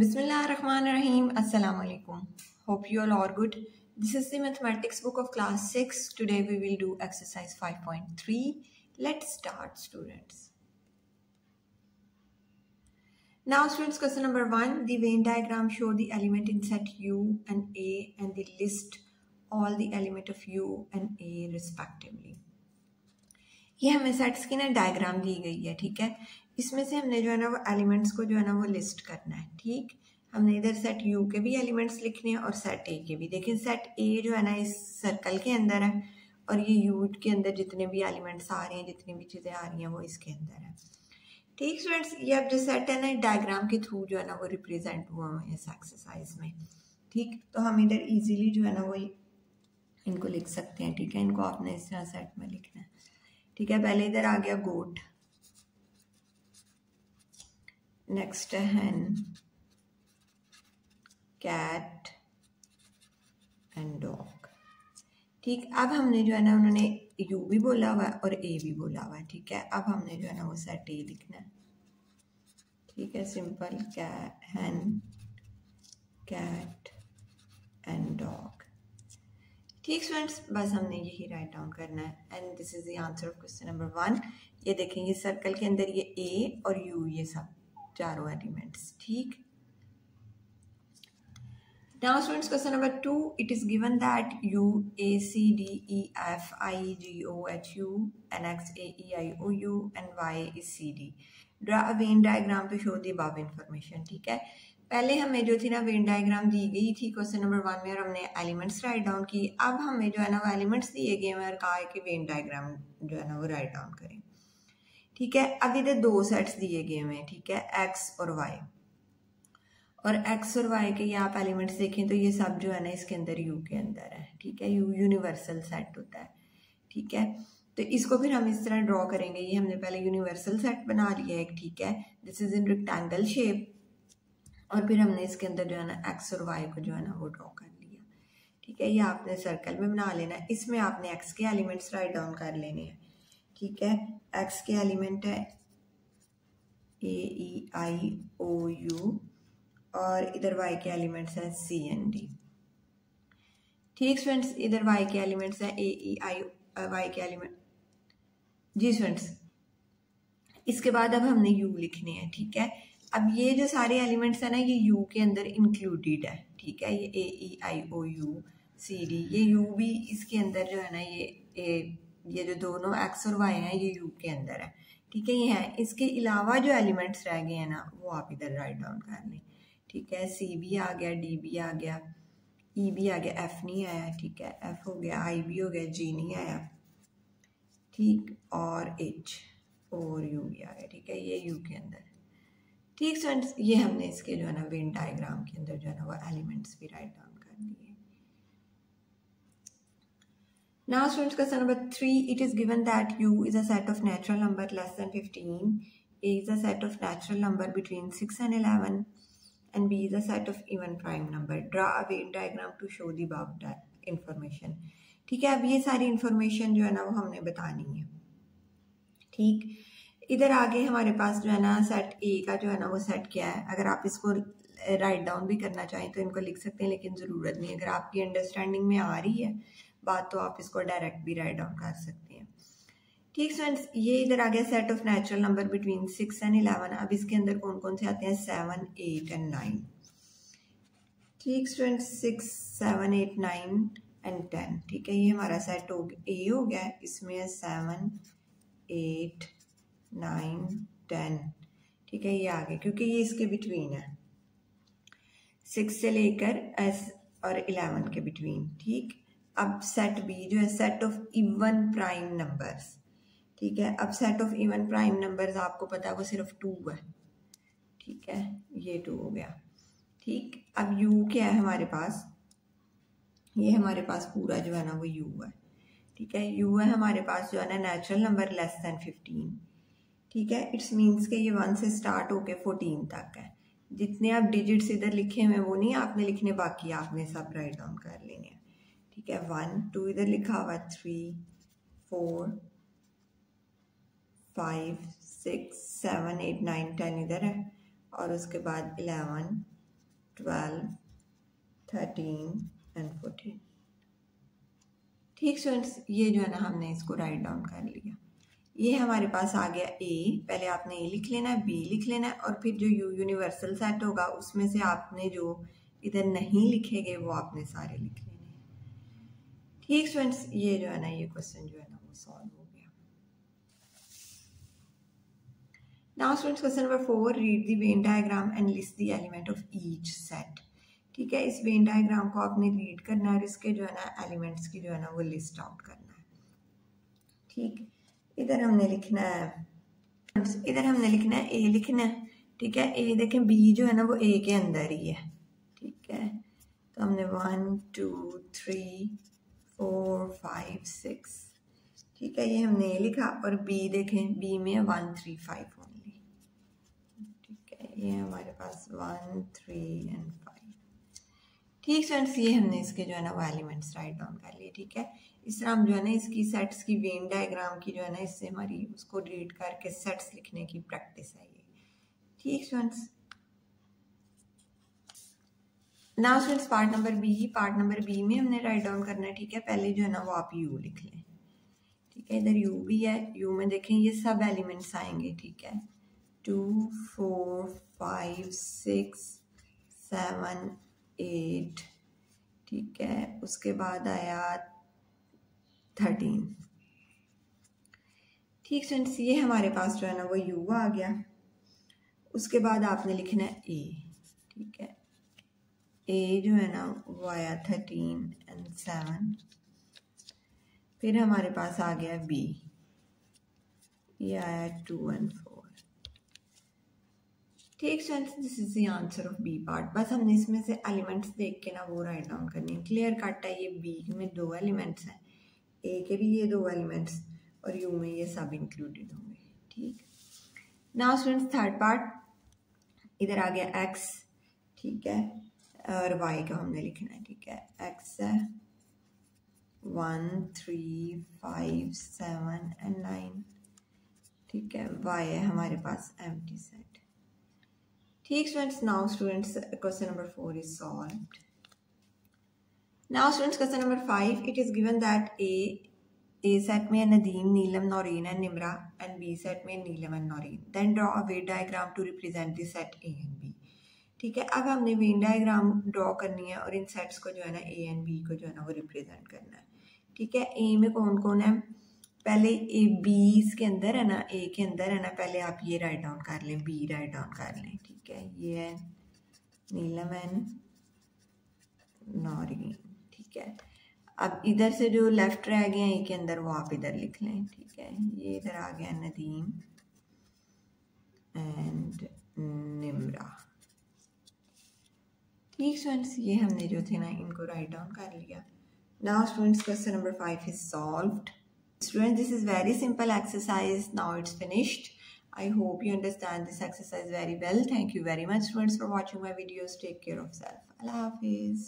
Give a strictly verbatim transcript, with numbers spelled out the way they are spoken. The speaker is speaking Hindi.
Bismillahirrahmanirrahim. Assalamu alaikum. Hope you all are good. This is the mathematics book of class six. Today we will do exercise five point three. Let's start, students. Now students, question number one. The Venn diagram show the element in set U and A and the list all the element of U and A respectively. ये हमें सेट्स की ना डायग्राम दी गई है, ठीक है। इसमें से हमने जो है ना वो एलिमेंट्स को जो है ना वो लिस्ट करना है, ठीक। हमने इधर सेट यू के भी एलिमेंट्स लिखने हैं और सेट ए के भी। देखिए सेट ए जो है ना इस सर्कल के अंदर है और ये यू के अंदर जितने भी एलिमेंट्स आ रहे हैं, जितनी भी चीज़ें आ रही हैं वो इसके अंदर है, ठीक। स्टूडेंट्स ये अब जो सेट है ना डायग्राम के थ्रू जो है ना वो रिप्रेजेंट हुआ है इस एक्सरसाइज में, ठीक। तो हम इधर ईजिली जो है ना वो इनको लिख सकते हैं, ठीक है। इनको आपने इस तरह सेट में लिखना है, ठीक है। पहले इधर आ गया गोट, नेक्स्ट है हैन, कैट एंड डॉग, ठीक। अब हमने जो है ना उन्होंने यू भी बोला हुआ है और ए भी बोला हुआ है, ठीक है। अब हमने जो है ना वो सेट ए लिखना है, ठीक है। सिंपल कैट, हैन, कैट एंड डॉग, ठीक। स्टूडेंट्स बस हमने यही राइट डाउन करना है and this is the answer of question number one. ये देखें ये सर्कल के अंदर ये ए और यू ये सब चारों एलिमेंट्स, ठीक। Now students question number two. It is given that U A C D E F I G O H U N X A E I O U and Y is C D. Draw a Venn diagram to show the above information, ठीक है। पहले हमें जो थी ना वेन डायग्राम दी गई थी क्वेश्चन नंबर वन में और हमने एलिमेंट्स राइट डाउन की। अब हमें जो है ना वो एलिमेंट्स दिए गए हैं और कहा है कि वेन डायग्राम जो है ना वो राइट डाउन करें, ठीक है। अब इधर दो सेट्स दिए गए हुए हैं, ठीक है, एक्स और वाई। और एक्स और वाई के ये आप एलिमेंट्स देखें तो ये सब जो है ना इसके अंदर यू के अंदर है, ठीक है। यू यूनिवर्सल सेट होता है, ठीक है। तो इसको फिर हम इस तरह ड्रॉ करेंगे। ये हमने पहले यूनिवर्सल सेट बना लिया है, ठीक है। This is in rectangle shape और फिर हमने इसके अंदर जो है ना एक्स और वाई को जो है ना वो ड्रॉ कर लिया, ठीक है। ये आपने सर्कल में बना लेना। इसमें आपने एक्स के एलिमेंट्स राइट डाउन कर लेने हैं, ठीक है। एक्स के एलिमेंट है ए ई आई ओ यू और इधर वाई के एलिमेंट्स हैं सी एन डी, ठीक। स्टूडेंट्स इधर वाई के एलिमेंट्स हैं ए ई आई वाई के एलिमेंट, जी स्टूडेंट्स। इसके बाद अब हमने यू लिखने हैं, ठीक है। अब ये जो सारे एलिमेंट्स हैं ना ये U के अंदर इंक्लूडेड है, ठीक है। ये A E I O U C D, ये U भी इसके अंदर जो है ना ये ए, ये जो दोनों X और Y हैं ये U के अंदर है, ठीक है। ये हैं इसके अलावा जो एलिमेंट्स रह गए हैं ना वो आप इधर राइट डाउन कर लें, ठीक है। C भी आ गया, D भी आ गया, E भी आ गया, F नहीं आया, ठीक है। F हो गया, I भी हो गया, G नहीं आया, ठीक। और H और U भी आ गया, ठीक है। ये U के अंदर, ठीक। स्टूडेंट्स ये हमने इसके जो है ना वेन डायग्राम के अंदर जो है ना वो एलिमेंट्स भी राइट डाउन कर दिए। Now students question number three. It is given that U is a set of natural number less than fifteen, A is a set of natural number between six and eleven and B is a set of even prime number. Draw a Venn diagram to show the above information, ठीक है। अब ये सारी इंफॉर्मेशन जो है ना वो हमने बतानी है, ठीक। इधर आगे हमारे पास जो है ना सेट ए का जो है ना वो सेट क्या है। अगर आप इसको राइट डाउन भी करना चाहें तो इनको लिख सकते हैं, लेकिन ज़रूरत नहीं। अगर आपकी अंडरस्टैंडिंग में आ रही है बात तो आप इसको डायरेक्ट भी राइट डाउन कर सकते हैं, ठीक। स्टूडेंट्स ये इधर आ गया set of natural number between six and eleven. अब इसके अंदर कौन कौन से आते हैं, सेवन, एट एंड नाइन, ठीक। Students six, seven, eight, nine and ten, ठीक है। ये हमारा सेट हो ए हो गया, इसमें सेवन, एट, नाइन, टेन, ठीक है। ये आगे क्योंकि ये इसके बिटवीन है, सिक्स से लेकर एस और इलेवन के बिटवीन, ठीक। अब सेट बी जो है set of even prime numbers, ठीक है। अब set of even prime numbers आपको पता है वो सिर्फ टू है, ठीक है। ये टू हो गया, ठीक। अब यू क्या है हमारे पास, ये हमारे पास पूरा जो है ना वो यू है, ठीक है। यू है हमारे पास जो है ना natural number less than fifteen, ठीक है। इट्स मीन्स के ये वन से स्टार्ट होके फोर्टीन तक है। जितने आप डिजिट्स इधर लिखे हुए वो नहीं आपने लिखने, बाकी आपने सब राइट डाउन कर लेने हैं, ठीक है। वन, टू इधर लिखा हुआ, three, four, five, six, seven, eight, nine, ten इधर है और उसके बाद eleven, twelve, thirteen and fourteen. ठीक स्टूडेंट्स, ये जो है ना हमने इसको राइट डाउन कर लिया। ये हमारे पास आ गया ए, पहले आपने ए लिख लेना है, बी लिख लेना है और फिर जो यू यूनिवर्सल सेट होगा उसमें से आपने जो इधर नहीं लिखेंगे वो आपने सारे लिख लेने हैं। ठीक स्टूडेंट्स, ये जो है ना ये क्वेश्चन जो है ना वो सॉल्व हो गया। Now students question number four, read the Venn diagram and list the element of each set. ठीक है, इस वेन डायग्राम को आपने रीड करना है और इसके जो है ना एलिमेंट्स की जो है ना वो लिस्ट आउट करना है। ठीक, इधर हमने लिखना है इधर हमने लिखना है ए लिखना है। ठीक है, ए देखें बी जो है ना वो ए के अंदर ही है। ठीक है, तो हमने one two three four five six, ठीक है, ये हमने ए लिखा और बी देखें बी में वन थ्री फाइव ओनली। ठीक है, ये हमारे पास वन थ्री एंड फाइव। ठीक स्टूडेंट्स, ये हमने इसके जो है ना वो एलिमेंट्स राइट डाउन कर लिए। ठीक है, इस तरह हम जो है ना इसकी सेट्स की वेन डायग्राम की जो है ना इससे हमारी उसको रीड करके सेट्स लिखने की प्रैक्टिस है ये। ठीक students, now students part number B part number B में हमने राइट डाउन करना है। ठीक है, पहले जो है ना वो आप यू लिख लें। ठीक है, इधर यू भी है, यू में देखें ये सब एलिमेंट्स आएंगे। ठीक है, two four five six seven eight, ठीक है, उसके बाद आया थर्टीन। ठीक स्टूडेंट्स, ये हमारे पास जो है ना वो यू आ गया, उसके बाद आपने लिखना है ए। ठीक है, ए जो है ना वो आया थर्टीन एंड सेवन। फिर हमारे पास आ गया बी, ये आया टू एंड फोर। ठीक students, this is the answer of B part. बस हमने इसमें से एलिमेंट्स देख के ना वो राइट डाउन करनी है। क्लियर कट है, ये बी में दो एलिमेंट्स हैं, ए के भी ये दो एलिमेंट्स और यू में ये सब इंक्लूडेड होंगे। ठीक, नाउ स्टूडेंट्स थर्ड पार्ट, इधर आ गया एक्स। ठीक है, और वाई का हमने लिखना है। ठीक है, एक्स है one three five seven and nine. ठीक है, वाई है हमारे पास एम्प्टी सेट। ठीक students, now students question number four is solved. Now students question number five, it is given that A A set में Nadeem, Neelam, Naureen and Nimra and B set में Neelam and Naureen, then draw a Venn diagram to represent the set A and B. ठीक है, अब हमने वेन डायग्राम ड्रॉ करनी है और इन सेट्स को जो है ना ए एंड बी को जो है ना वो रिप्रेजेंट करना है। ठीक है, ए में कौन कौन है, पहले ए बी इसके अंदर है ना ए के अंदर है ना पहले आप ये राइट डाउन कर लें, बी राइट डाउन कर लें। ठीक है, ये है नीलम एंड नौरीन। ठीक है, अब इधर से जो लेफ्ट रह गए ए के अंदर वो आप इधर लिख लें। ठीक है, ये इधर आ गया नदीम एंड निमरा। ठीक स्टूडेंट्स, ये हमने जो थे ना इनको राइट डाउन कर लिया। Now students question number five is solved. Students, this is very simple exercise. Now it's finished. I hope you understand this exercise very well. Thank you very much, students, for watching my videos. Take care of yourself. Allah Hafiz.